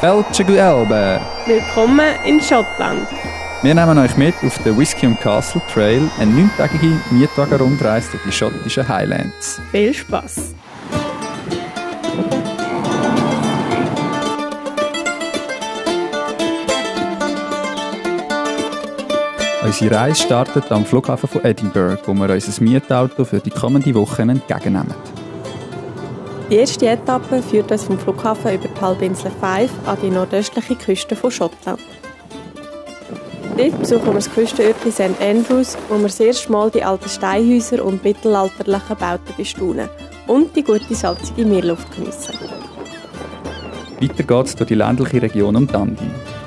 Willkommen in Schottland. Wir nehmen euch mit auf den Whisky & Castle Trail, eine 9-tägige Mietwagen-Rundreise durch die schottischen Highlands. Viel Spass! Unsere Reise startet am Flughafen von Edinburgh, wo wir unser Mietauto für die kommenden Wochen entgegennehmen. Die erste Etappe führt uns vom Flughafen über die Halbinsel Fife an die nordöstliche Küste von Schottland. Dort besuchen wir das Küstenörtchen St. Andrews, wo wir das erste Mal die alten Steinhäuser und mittelalterlichen Bauten bestaunen und die gute salzige Meerluft geniessen. Weiter geht es durch die ländliche Region um Dundee.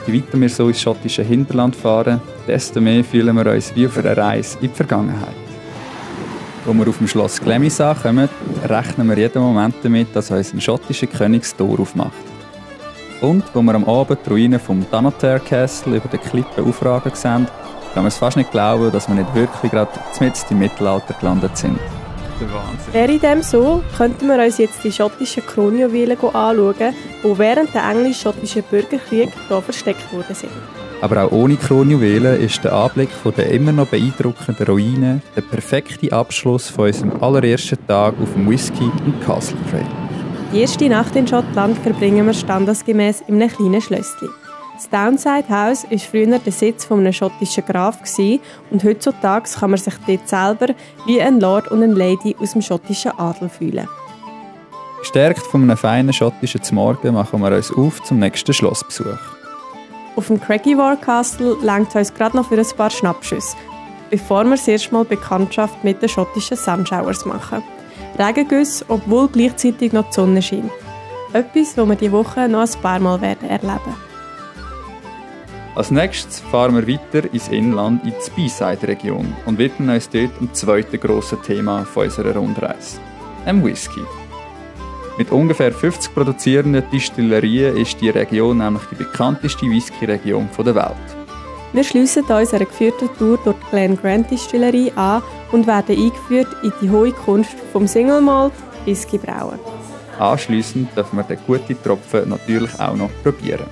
Je weiter wir so ins schottische Hinterland fahren, desto mehr fühlen wir uns wie auf einer Reise in die Vergangenheit. Als wir auf dem Schloss Glamis ankommen, rechnen wir jeden Moment damit, dass uns ein schottischer Königstor aufmacht. Und als wir am Abend die Ruinen vom Dunnottar Castle über den Klippen aufragen sehen, kann man es fast nicht glauben, dass wir nicht wirklich gerade mitten im Mittelalter gelandet sind. Wäre dem so, könnten wir uns jetzt die schottischen Kronjuwelen anschauen, die während der englisch-schottischen Bürgerkriege hier versteckt worden sind. Aber auch ohne Kronjuwelen ist der Anblick von den immer noch beeindruckenden Ruinen der perfekte Abschluss von unserem allerersten Tag auf dem Whisky & Castle Trail. Die erste Nacht in Schottland verbringen wir standesgemäß in einem kleinen Schlösschen. Das Downside House war früher der Sitz eines schottischen Grafen und heutzutage kann man sich dort selber wie ein Lord und eine Lady aus dem schottischen Adel fühlen. Gestärkt von einem feinen schottischen Zmorgen machen wir uns auf zum nächsten Schlossbesuch. Auf dem Craigievar Castle langt uns gerade noch für ein paar Schnappschüsse, bevor wir das erste Mal Bekanntschaft mit den schottischen Sunshowers machen. Regengüsse, obwohl gleichzeitig noch die Sonne scheint. Etwas, das wir diese Woche noch ein paar Mal werden erleben. Als nächstes fahren wir weiter ins Inland, in die Speyside-Region und widmen uns dort dem zweiten grossen Thema unserer Rundreise, dem Whisky. Mit ungefähr 50 produzierenden Distillerien ist die Region nämlich die bekannteste Whisky-Region der Welt. Wir schliessen uns einer geführten Tour durch die Glen Grand Distillerie an und werden eingeführt in die hohe Kunst vom Single Malt Whiskybrauen. Anschliessend dürfen wir den guten Tropfen natürlich auch noch probieren.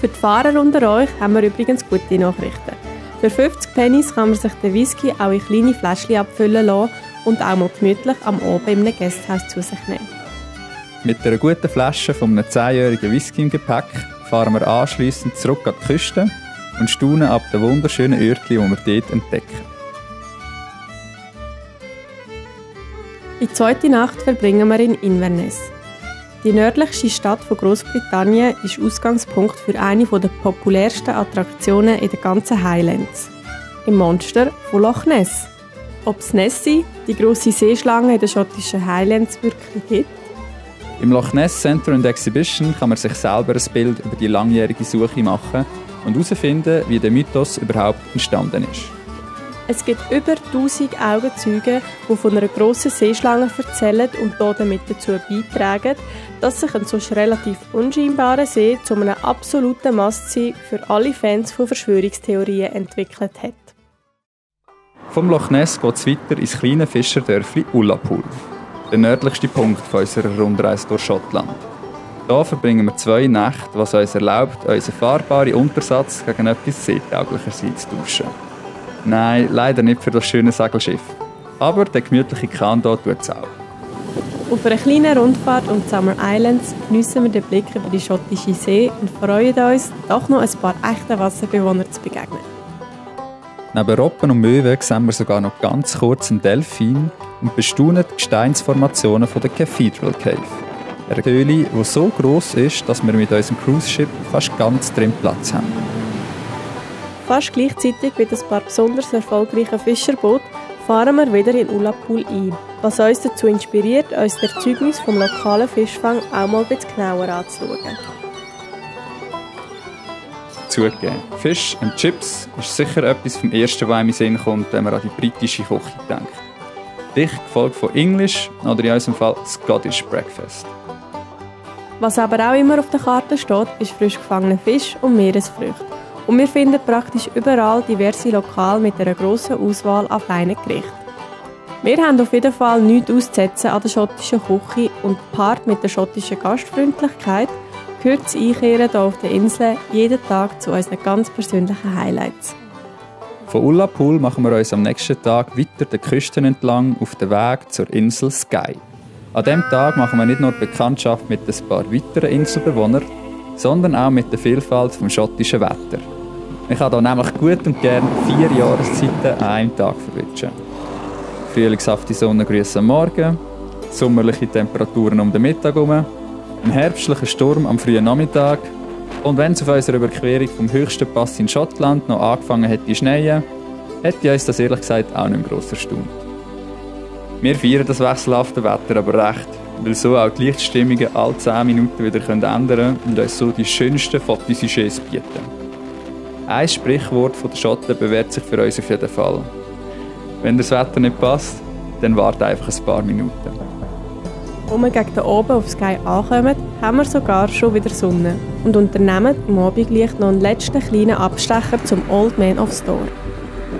Für die Fahrer unter euch haben wir übrigens gute Nachrichten. Für 50 Pennies kann man sich den Whisky auch in kleine Fläschchen abfüllen lassen und auch mal gemütlich am Abend in einem Gästehaus zu sich nehmen. Mit einer guten Flasche von einem 10-jährigen Whisky im Gepäck fahren wir anschliessend zurück an die Küste und staunen ab den wunderschönen Örtchen, die wir dort entdecken. Die zweite Nacht verbringen wir in Inverness. Die nördlichste Stadt von Großbritannien ist Ausgangspunkt für eine der populärsten Attraktionen in den ganzen Highlands. Im Monster von Loch Ness. Ob es Nessie, die grosse Seeschlange in den schottischen Highlands, wirklich gibt? Im Loch Ness Centre and Exhibition kann man sich selber ein Bild über die langjährige Suche machen und herausfinden, wie der Mythos überhaupt entstanden ist. Es gibt über 1000 Augenzeugen, die von einer grossen Seeschlange erzählen und damit dazu beitragen, dass sich ein sonst relativ unscheinbarer See zu einem absoluten Must-See für alle Fans von Verschwörungstheorien entwickelt hat. Vom Loch Ness geht es weiter ins kleine Fischerdörfli Ullapool, der nördlichste Punkt unserer Rundreise durch Schottland. Hier verbringen wir 2 Nächte, was uns erlaubt, unseren fahrbaren Untersatz gegen etwas seetauglicherseits zu tauschen. Nein, leider nicht für das schöne Segelschiff. Aber der gemütliche Kahn hier tut es auch. Auf einer kleinen Rundfahrt um die Summer Islands geniessen wir den Blick über die schottische See und freuen uns, doch noch ein paar echten Wasserbewohner zu begegnen. Neben Robben und Möwen sehen wir sogar noch ganz kurz einen Delfin und bestaunen die Gesteinsformationen der Cathedral Cave. Eine Höhle, die so gross ist, dass wir mit unserem Cruise-Ship fast ganz drin Platz haben. Fast gleichzeitig mit ein paar besonders erfolgreichen Fischerbooten fahren wir wieder in Ullapool ein, was uns dazu inspiriert, uns die Erzeugnis vom lokalen Fischfang auch mal etwas genauer anzuschauen. Zugegeben, Fisch und Chips ist sicher etwas vom Ersten, was einem in den Sinn kommt, wenn man an die britische Küche denkt. Dicht gefolgt von English oder in unserem Fall Scottish Breakfast. Was aber auch immer auf der Karte steht, ist frisch gefangener Fisch und Meeresfrüchte. Und wir finden praktisch überall diverse Lokale mit einer grossen Auswahl an feinen Gerichten. Wir haben auf jeden Fall nichts auszusetzen an der schottischen Küche und gepaart mit der schottischen Gastfreundlichkeit gehört das Einkehren hier auf der Insel jeden Tag zu unseren ganz persönlichen Highlights. Von Ullapool machen wir uns am nächsten Tag weiter der Küsten entlang auf den Weg zur Insel Skye. An diesem Tag machen wir nicht nur Bekanntschaft mit ein paar weiteren Inselbewohnern, sondern auch mit der Vielfalt vom schottischen Wetter. Man kann hier nämlich gut und gerne 4 Jahreszeiten an einem Tag verwünschen. Frühlingshafte Sonnengrüße am Morgen, sommerliche Temperaturen um den Mittag herum, ein herbstlicher Sturm am frühen Nachmittag und wenn es auf unserer Überquerung vom höchsten Pass in Schottland noch angefangen hätte zu schneien, hätte uns das ehrlich gesagt auch nicht mehr gross erstaunt. Wir feiern das wechselhafte Wetter aber recht, weil so auch die Lichtstimmungen alle 10 Minuten wieder ändern können und uns so die schönsten Fotosujets bieten. Ein Sprichwort von den Schotten bewährt sich für uns auf jeden Fall. Wenn das Wetter nicht passt, dann warte einfach ein paar Minuten. Als wir gegen oben auf Skye ankommen, haben wir sogar schon wieder Sonne und unternehmen am Abendlicht noch einen letzten kleinen Abstecher zum Old Man of Storr.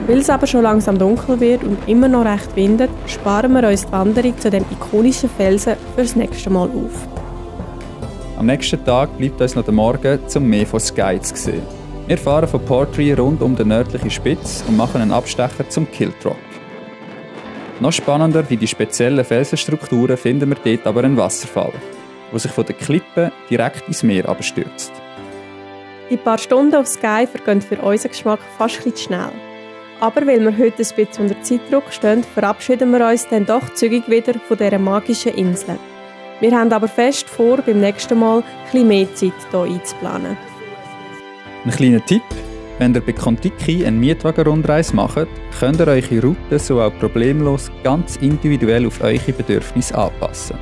Weil es aber schon langsam dunkel wird und immer noch recht windet, sparen wir uns die Wanderung zu dem ikonischen Felsen fürs nächste Mal auf. Am nächsten Tag bleibt uns noch der Morgen, um mehr von Skye zu sehen. Wir fahren von Portree rund um den nördlichen Spitz und machen einen Abstecher zum Kilt Rock. Noch spannender wie die speziellen Felsenstrukturen finden wir dort aber einen Wasserfall, der sich von den Klippen direkt ins Meer abstürzt. Die paar Stunden auf Skye vergehen für unseren Geschmack fast ein bisschen schnell. Aber weil wir heute ein bisschen unter Zeitdruck stehen, verabschieden wir uns dann doch zügig wieder von dieser magischen Insel. Wir haben aber fest vor, beim nächsten Mal ein bisschen mehr Zeit hier einzuplanen. Ein kleiner Tipp: Wenn ihr bei Contiki eine Mietwagen-Rundreise macht, könnt ihr eure Route so auch problemlos ganz individuell auf eure Bedürfnisse anpassen.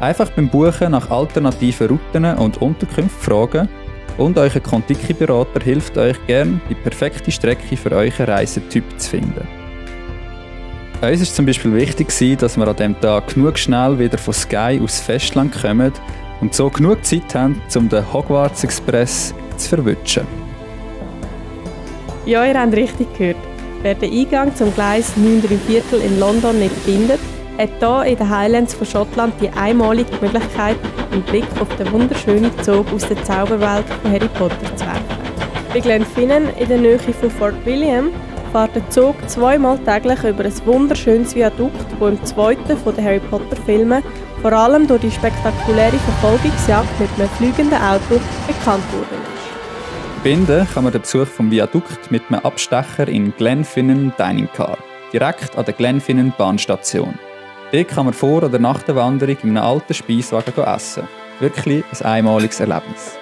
Einfach beim Buchen nach alternativen Routen und Unterkünften fragen und euer Contiki-Berater hilft euch gerne, die perfekte Strecke für euren Reisetyp zu finden. Uns war zum Beispiel wichtig, dass wir an diesem Tag genug schnell wieder von Skye aufs Festland kommen und so genug Zeit haben, um den Hogwarts Express zu verwünschen. Ja, ihr habt richtig gehört. Wer den Eingang zum Gleis 9¾ in London nicht findet, hat hier in den Highlands von Schottland die einmalige Möglichkeit, einen Blick auf den wunderschönen Zug aus der Zauberwelt von Harry Potter zu werfen. Bei Glenfinnan in der Nähe von Fort William fährt der Zug zweimal täglich über ein wunderschönes Viadukt, das im zweiten von den Harry Potter Filmen vor allem durch die spektakuläre Verfolgungsjagd mit einem fliegenden Auto bekannt wurde. Verbinden kann man den Besuch vom Viadukt mit einem Abstecher in Glenfinnan Dining Car, direkt an der Glenfinnan Bahnstation. Dort kann man vor oder nach der Wanderung in einem alten Speiswagen essen. Wirklich ein einmaliges Erlebnis.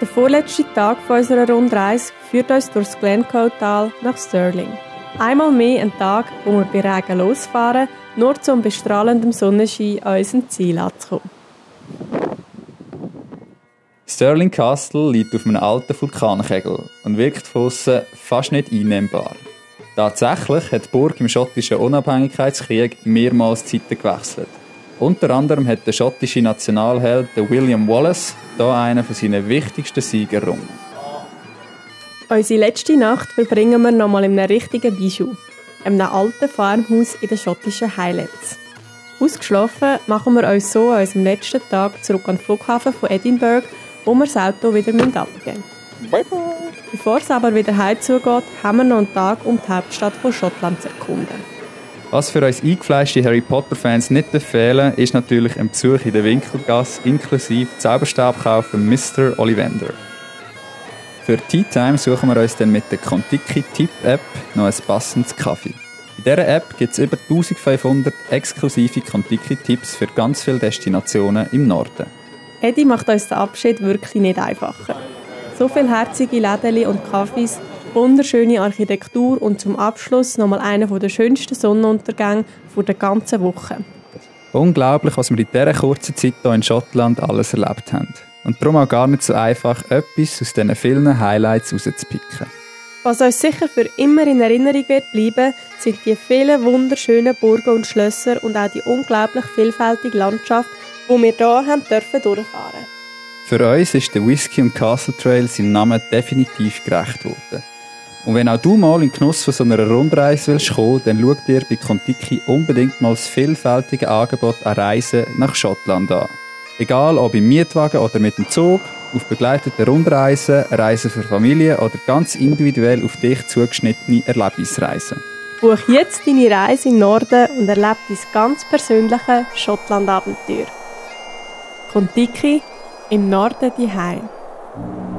Der vorletzte Tag von unserer Rundreise führt uns durchs Glencoe-Tal nach Stirling. Einmal mehr ein Tag, wo wir bei Regen losfahren, nur zum bestrahlenden Sonnenschein an unserem Ziel anzukommen. Stirling Castle liegt auf einem alten Vulkankegel und wirkt von aussen fast nicht einnehmbar. Tatsächlich hat die Burg im schottischen Unabhängigkeitskrieg mehrmals Zeiten gewechselt. Unter anderem hat der schottische Nationalheld William Wallace hier einen seiner wichtigsten Siege errungen. Unsere letzte Nacht verbringen wir nochmal in einem richtigen Bijou, einem alten Farmhaus in den schottischen Highlands. Ausgeschlafen machen wir uns so an unserem letzten Tag zurück an den Flughafen von Edinburgh, wo wir das Auto wieder abgeben müssen. Bye bye. Bevor es aber wieder heim zugeht, haben wir noch einen Tag, um die Hauptstadt von Schottland zu erkunden. Was für uns eingefleischte Harry Potter-Fans nicht fehlen darf, ist natürlich ein Besuch in der Winkelgasse inklusive Zauberstabkauf von Mr. Ollivander. Für Tea Time suchen wir uns dann mit der Contiki-Tipp-App noch ein passendes Kaffee. In dieser App gibt es über 1500 exklusive Contiki-Tipps für ganz viele Destinationen im Norden. Eddie macht uns den Abschied wirklich nicht einfacher. So viele herzige Läden und Cafés, wunderschöne Architektur und zum Abschluss nochmal einer der schönsten Sonnenuntergänge der ganzen Woche. Unglaublich, was wir in dieser kurzen Zeit hier in Schottland alles erlebt haben. Und darum auch gar nicht so einfach, etwas aus diesen vielen Highlights rauszupicken. Was uns sicher für immer in Erinnerung wird bleiben, sind die vielen wunderschönen Burgen und Schlösser und auch die unglaublich vielfältige Landschaft, die wir hier haben dürfen durchfahren. Für uns ist der Whisky und Castle Trail seinem Namen definitiv gerecht worden. Und wenn auch du mal in den Genuss von so einer Rundreise willst kommen, dann schau dir bei Contiki unbedingt mal das vielfältige Angebot an Reisen nach Schottland an. Egal ob im Mietwagen oder mit dem Zug, auf begleiteten Rundreisen, Reisen für Familien oder ganz individuell auf dich zugeschnittene Erlebnisreisen. Buch jetzt deine Reise in den Norden und erlebe dein ganz persönliche Schottland-Abenteuer. Contiki, im Norden die Heim.